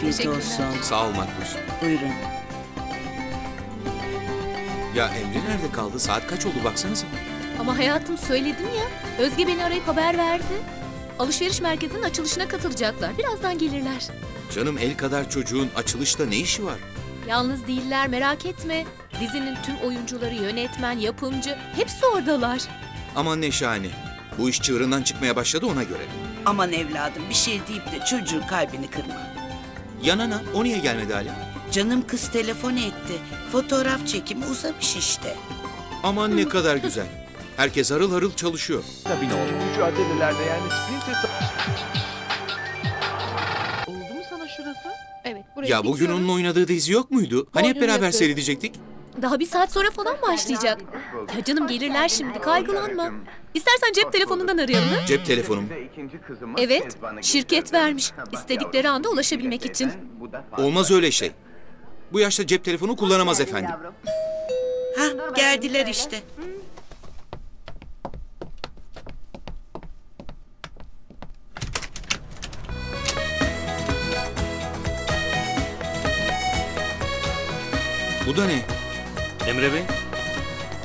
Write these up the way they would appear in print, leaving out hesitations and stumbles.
Afiyet olsun. Sağ ol Makbuş. Buyurun. Ya Emre nerede kaldı? Saat kaç oldu baksanıza. Ama hayatım söyledim ya. Özge beni arayıp haber verdi. Alışveriş merkezinin açılışına katılacaklar. Birazdan gelirler. Canım el kadar çocuğun açılışta ne işi var? Yalnız değiller merak etme. Dizinin tüm oyuncuları, yönetmen, yapımcı hepsi oradalar. Aman ne şahane. Bu iş çığırından çıkmaya başladı ona göre. Aman evladım bir şey deyip de çocuğun kalbini kırma. Yanana o niye gelmedi hala? Canım kız telefon etti. Fotoğraf çekimi uzamış işte. Aman ne kadar güzel. Herkes harıl harıl çalışıyor. Tabii ne oldu? Mücadelelerde yani sprint oldu mu sana şurası? Evet. Ya bugün onun oynadığı dizi yok muydu? Hani hep beraber seyredecektik? Daha bir saat sonra falan başlayacak. Ya canım gelirler şimdi kaygılanma. İstersen cep telefonundan arayalım. Cep telefonum. Evet şirket vermiş. İstedikleri anda ulaşabilmek için. Olmaz öyle şey. Bu yaşta cep telefonu kullanamaz efendim. Hah geldiler işte. Bu da ne? Emre Bey.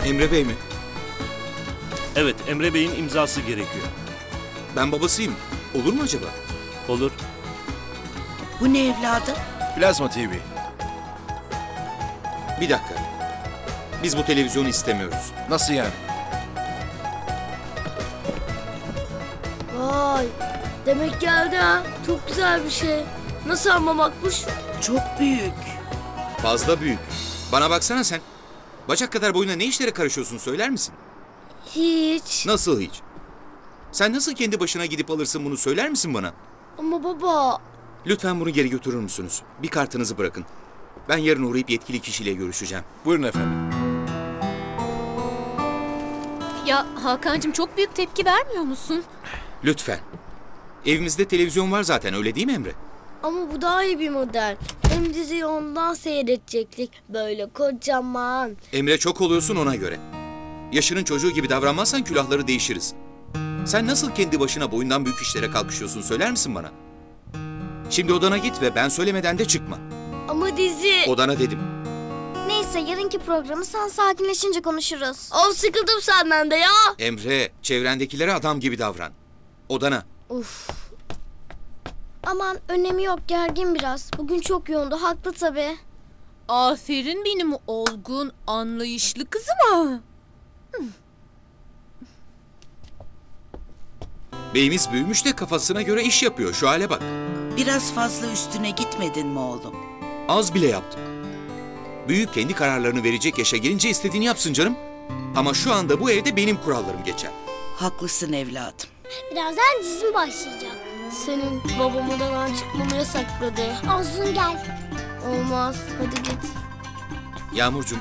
Emre Bey mi? Evet, Emre Bey'in imzası gerekiyor. Ben babasıyım. Olur mu acaba? Olur. Bu ne evladım? Plazma TV. Bir dakika. Biz bu televizyonu istemiyoruz. Nasıl yani? Vay. Demek geldi ha. Çok güzel bir şey. Nasıl ama Makbuş? Çok büyük. Fazla büyük. Bana baksana sen. Bacak kadar boyuna ne işlere karışıyorsun söyler misin? Hiç. Nasıl hiç? Sen nasıl kendi başına gidip alırsın bunu söyler misin bana? Ama baba. Lütfen bunu geri götürür müsünüz? Bir kartınızı bırakın. Ben yarın uğrayıp yetkili kişiyle görüşeceğim. Buyurun efendim. Ya Hakan'cığım çok büyük tepki vermiyor musun? Lütfen. Evimizde televizyon var zaten öyle değil mi Emre? Ama bu daha iyi bir model. Hem diziyi ondan seyredecektik. Böyle kocaman. Emre çok oluyorsun ona göre. Yaşının çocuğu gibi davranmazsan külahları değişiriz. Sen nasıl kendi başına boyundan büyük işlere kalkışıyorsun söyler misin bana? Şimdi odana git ve ben söylemeden de çıkma. Ama dizi... Odana dedim. Neyse yarınki programı sen sakinleşince konuşuruz. Of sıkıldım senden de ya. Emre çevrendekilere adam gibi davran. Odana. Of. Aman önemi yok gergin biraz. Bugün çok yoğundu haklı tabii. Aferin benim olgun anlayışlı kızıma. Beyimiz büyümüş de kafasına göre iş yapıyor şu hale bak. Biraz fazla üstüne gitmedin mi oğlum? Az bile yaptım. Büyük kendi kararlarını verecek yaşa gelince istediğini yapsın canım. Ama şu anda bu evde benim kurallarım geçer. Haklısın evladım. Birazdan dizim başlayacak. Senin babam odadan çıkmamı yasakladı. Olsun gel. Olmaz hadi git. Yağmurcuğum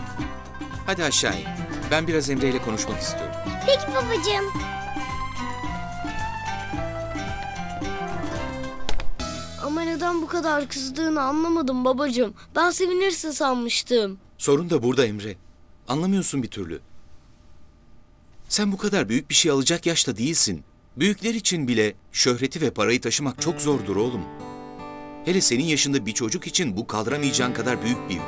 hadi aşağı in. Ben biraz Emre ile konuşmak istiyorum. Peki babacığım. Ama neden bu kadar kızdığını anlamadım babacığım. Ben sevinirsin sanmıştım. Sorun da burada Emre. Anlamıyorsun bir türlü. Sen bu kadar büyük bir şey alacak yaşta değilsin. Büyükler için bile şöhreti ve parayı taşımak çok zordur oğlum. Hele senin yaşında bir çocuk için bu kaldıramayacağın kadar büyük bir yük.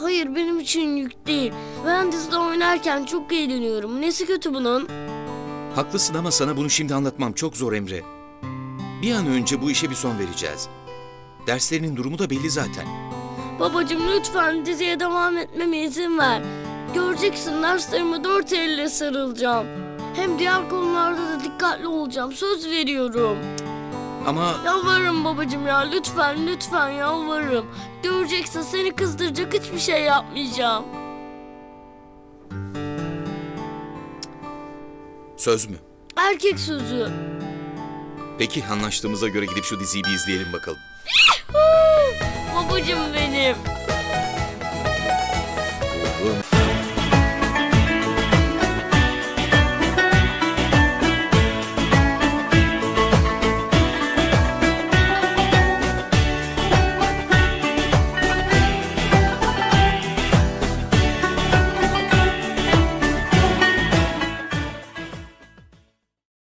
Hayır benim için yük değil. Ben dizide oynarken çok eğleniyorum. Nesi kötü bunun? Haklısın ama sana bunu şimdi anlatmam çok zor Emre. Bir an önce bu işe bir son vereceğiz. Derslerinin durumu da belli zaten. Babacığım lütfen diziye devam etmeme izin ver. Göreceksin derslerime 4 elle sarılacağım. Hem diğer konularda da dikkatli olacağım. Söz veriyorum. Ama... Yalvarırım babacığım ya. Lütfen, lütfen yalvarırım. Göreceksin seni kızdıracak hiçbir şey yapmayacağım. Söz mü? Erkek sözü. Peki anlaştığımıza göre gidip şu diziyi bir izleyelim bakalım. Babacığım benim.